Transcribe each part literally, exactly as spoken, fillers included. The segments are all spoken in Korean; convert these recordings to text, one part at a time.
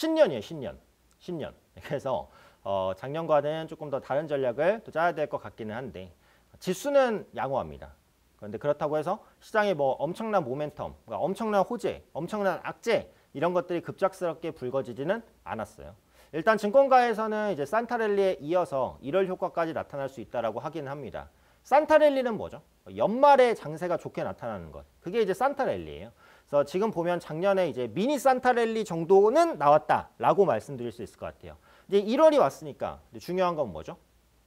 신년이에요, 신년. 신년. 그래서 어, 작년과는 조금 더 다른 전략을 또 짜야 될 것 같기는 한데 지수는 양호합니다. 그런데 그렇다고 해서 시장에 뭐 엄청난 모멘텀, 그러니까 엄청난 호재, 엄청난 악재 이런 것들이 급작스럽게 불거지지는 않았어요. 일단 증권가에서는 이제 산타랠리에 이어서 일월 효과까지 나타날 수 있다라고 하긴 합니다. 산타랠리는 뭐죠? 연말에 장세가 좋게 나타나는 것. 그게 이제 산타랠리예요. 그래서 지금 보면 작년에 이제 미니 산타랠리 정도는 나왔다라고 말씀드릴 수 있을 것 같아요. 이제 일월이 왔으니까 중요한 건 뭐죠?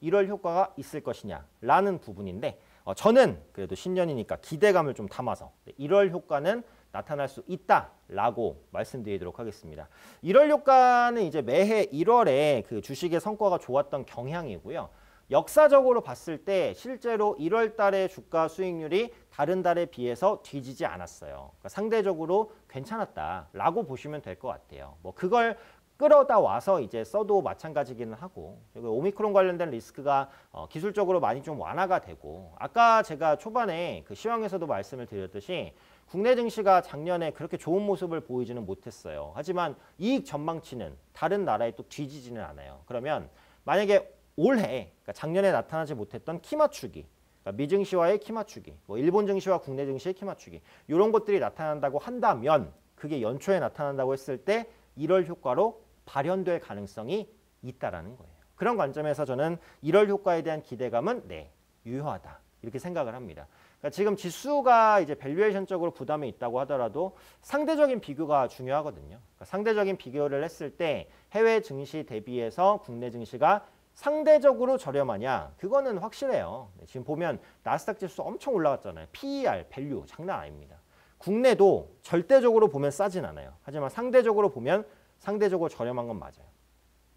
일월 효과가 있을 것이냐라는 부분인데 어, 저는 그래도 신년이니까 기대감을 좀 담아서 일월 효과는 나타날 수 있다라고 말씀드리도록 하겠습니다. 일월 효과는 이제 매해 일월에 그 주식의 성과가 좋았던 경향이고요. 역사적으로 봤을 때 실제로 일월 달의 주가 수익률이 다른 달에 비해서 뒤지지 않았어요. 그러니까 상대적으로 괜찮았다라고 보시면 될 것 같아요. 뭐 그걸 끌어다 와서 이제 써도 마찬가지기는 하고 오미크론 관련된 리스크가 어, 기술적으로 많이 좀 완화가 되고 아까 제가 초반에 그 시황에서도 말씀을 드렸듯이 국내 증시가 작년에 그렇게 좋은 모습을 보이지는 못했어요. 하지만 이익 전망치는 다른 나라에 또 뒤지지는 않아요. 그러면 만약에 올해 그러니까 작년에 나타나지 못했던 키 맞추기, 그러니까 미증시와의 키 맞추기, 뭐 일본 증시와 국내 증시의 키 맞추기 이런 것들이 나타난다고 한다면 그게 연초에 나타난다고 했을 때 일월 효과로 발현될 가능성이 있다라는 거예요. 그런 관점에서 저는 일월 효과에 대한 기대감은 네, 유효하다 이렇게 생각을 합니다. 그러니까 지금 지수가 이제 밸류에이션적으로 부담이 있다고 하더라도 상대적인 비교가 중요하거든요. 그러니까 상대적인 비교를 했을 때 해외 증시 대비해서 국내 증시가 상대적으로 저렴하냐? 그거는 확실해요. 지금 보면 나스닥 지수 엄청 올라갔잖아요. 피 이 알, 밸류 장난 아닙니다. 국내도 절대적으로 보면 싸진 않아요. 하지만 상대적으로 보면 상대적으로 저렴한 건 맞아요.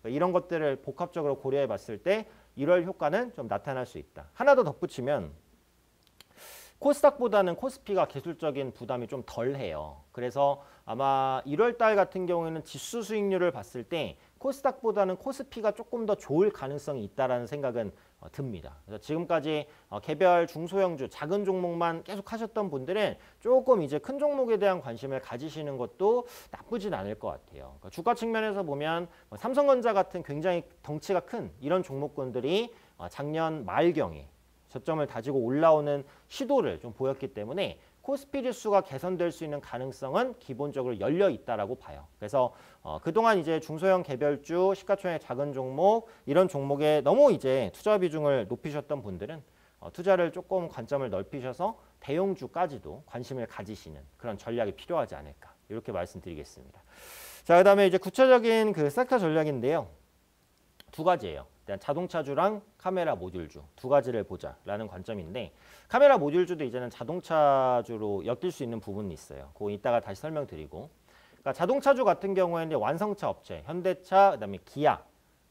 그러니까 이런 것들을 복합적으로 고려해 봤을 때 일월 효과는 좀 나타날 수 있다. 하나 더 덧붙이면 코스닥보다는 코스피가 기술적인 부담이 좀 덜해요. 그래서 아마 일월 달 같은 경우에는 지수 수익률을 봤을 때 코스닥보다는 코스피가 조금 더 좋을 가능성이 있다라는 생각은 어, 듭니다. 그래서 지금까지 어, 개별 중소형주, 작은 종목만 계속 하셨던 분들은 조금 이제 큰 종목에 대한 관심을 가지시는 것도 나쁘진 않을 것 같아요. 그러니까 주가 측면에서 보면 어, 삼성전자 같은 굉장히 덩치가 큰 이런 종목군들이 어, 작년 말경에 저점을 다지고 올라오는 시도를 좀 보였기 때문에 코스피 지수가 개선될 수 있는 가능성은 기본적으로 열려 있다라고 봐요. 그래서 어, 그동안 이제 중소형 개별주, 시가총액 작은 종목 이런 종목에 너무 이제 투자 비중을 높이셨던 분들은 어, 투자를 조금 관점을 넓히셔서 대형주까지도 관심을 가지시는 그런 전략이 필요하지 않을까 이렇게 말씀드리겠습니다. 자, 그다음에 이제 구체적인 그 섹터 전략인데요, 두 가지예요. 일단 자동차주랑 카메라 모듈주 두 가지를 보자라는 관점인데 카메라 모듈주도 이제는 자동차주로 엮일 수 있는 부분이 있어요. 그거 이따가 다시 설명드리고 그러니까 자동차주 같은 경우에는 완성차 업체, 현대차, 그다음에 기아,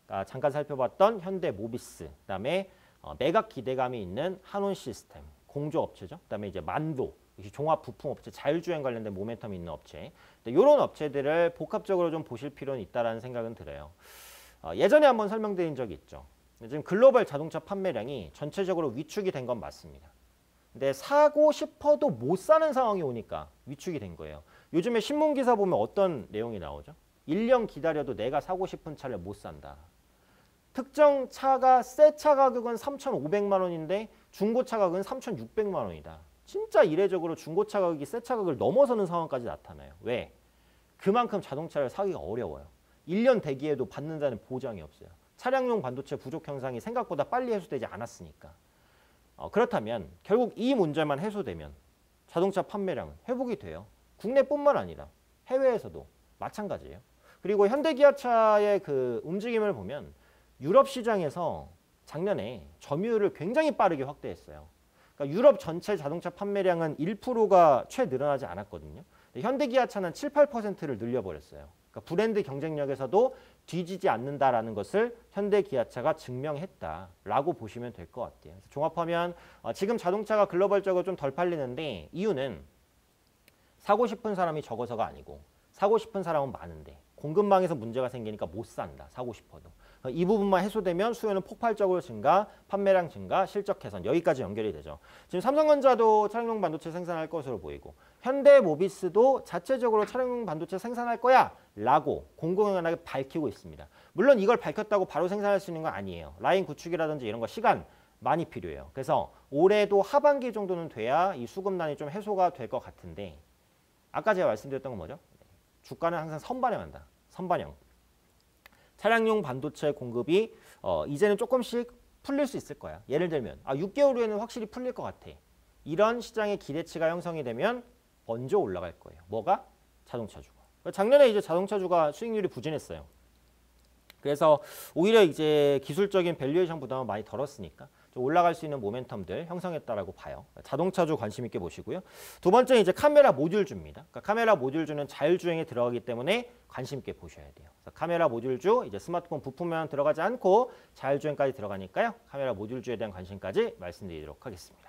그러니까 잠깐 살펴봤던 현대모비스, 그다음에 어, 매각 기대감이 있는 한온시스템, 공조업체죠. 그다음에 이제 만도, 종합부품업체, 자율주행 관련된 모멘텀이 있는 업체 이런 업체들을 복합적으로 좀 보실 필요는 있다라는 생각은 들어요. 예전에 한번 설명드린 적이 있죠. 지금 글로벌 자동차 판매량이 전체적으로 위축이 된 건 맞습니다. 근데 사고 싶어도 못 사는 상황이 오니까 위축이 된 거예요. 요즘에 신문기사 보면 어떤 내용이 나오죠? 일 년 기다려도 내가 사고 싶은 차를 못 산다. 특정 차가 새 차 가격은 삼천오백만 원인데 중고차 가격은 삼천육백만 원이다. 진짜 이례적으로 중고차 가격이 새 차 가격을 넘어서는 상황까지 나타나요. 왜? 그만큼 자동차를 사기가 어려워요. 일 년 대기해도 받는다는 보장이 없어요. 차량용 반도체 부족 현상이 생각보다 빨리 해소되지 않았으니까. 어, 그렇다면 결국 이 문제만 해소되면 자동차 판매량은 회복이 돼요. 국내뿐만 아니라 해외에서도 마찬가지예요. 그리고 현대기아차의 그 움직임을 보면 유럽 시장에서 작년에 점유율을 굉장히 빠르게 확대했어요. 그러니까 유럽 전체 자동차 판매량은 일 퍼센트가 채 늘어나지 않았거든요. 현대기아차는 칠, 팔 퍼센트를 늘려버렸어요. 그러니까 브랜드 경쟁력에서도 뒤지지 않는다라는 것을 현대기아차가 증명했다라고 보시면 될 것 같아요. 그래서 종합하면 어, 지금 자동차가 글로벌적으로 좀 덜 팔리는데 이유는 사고 싶은 사람이 적어서가 아니고 사고 싶은 사람은 많은데 공급망에서 문제가 생기니까 못 산다. 사고 싶어도. 이 부분만 해소되면 수요는 폭발적으로 증가, 판매량 증가, 실적 개선 여기까지 연결이 되죠. 지금 삼성전자도 차량용 반도체 생산할 것으로 보이고 현대모비스도 자체적으로 차량용 반도체 생산할 거야 라고 공공연하게 밝히고 있습니다. 물론 이걸 밝혔다고 바로 생산할 수 있는 건 아니에요. 라인 구축이라든지 이런 거 시간 많이 필요해요. 그래서 올해도 하반기 정도는 돼야 이 수급난이 좀 해소가 될 것 같은데, 아까 제가 말씀드렸던 건 뭐죠? 주가는 항상 선반영한다. 선반영. 차량용 반도체 공급이 어, 이제는 조금씩 풀릴 수 있을 거야. 예를 들면 아, 육 개월 후에는 확실히 풀릴 것 같아. 이런 시장의 기대치가 형성이 되면 먼저 올라갈 거예요. 뭐가? 자동차 주가. 작년에 이제 자동차 주가 수익률이 부진했어요. 그래서 오히려 이제 기술적인 밸류에이션 부담을 많이 덜었으니까 좀 올라갈 수 있는 모멘텀들 형성했다라고 봐요. 자동차주 관심 있게 보시고요. 두 번째는 이제 카메라 모듈주입니다. 그러니까 카메라 모듈주는 자율주행에 들어가기 때문에 관심 있게 보셔야 돼요. 그래서 카메라 모듈주 이제 스마트폰 부품만 들어가지 않고 자율주행까지 들어가니까요. 카메라 모듈주에 대한 관심까지 말씀드리도록 하겠습니다.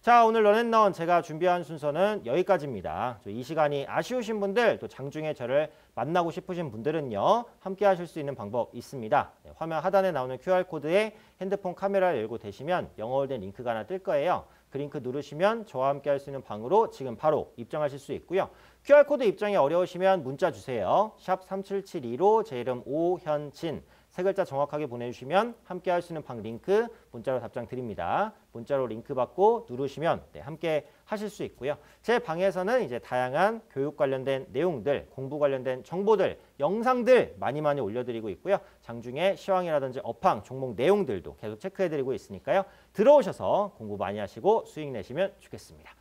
자, 오늘 런앤런 제가 준비한 순서는 여기까지입니다. 이 시간이 아쉬우신 분들, 또 장중에 저를 만나고 싶으신 분들은요, 함께 하실 수 있는 방법 있습니다. 화면 하단에 나오는 큐알코드에 핸드폰 카메라를 열고 대시면 영어로 된 링크가 하나 뜰 거예요. 그 링크 누르시면 저와 함께 할 수 있는 방으로 지금 바로 입장하실 수 있고요. 큐알코드 입장이 어려우시면 문자 주세요. 샵 삼칠칠이로 제 이름 오현진. 세 글자 정확하게 보내주시면 함께 할 수 있는 방 링크 문자로 답장 드립니다. 문자로 링크 받고 누르시면 네, 함께 하실 수 있고요. 제 방에서는 이제 다양한 교육 관련된 내용들, 공부 관련된 정보들, 영상들 많이 많이 올려드리고 있고요. 장중에 시황이라든지 업황, 종목 내용들도 계속 체크해드리고 있으니까요. 들어오셔서 공부 많이 하시고 수익 내시면 좋겠습니다.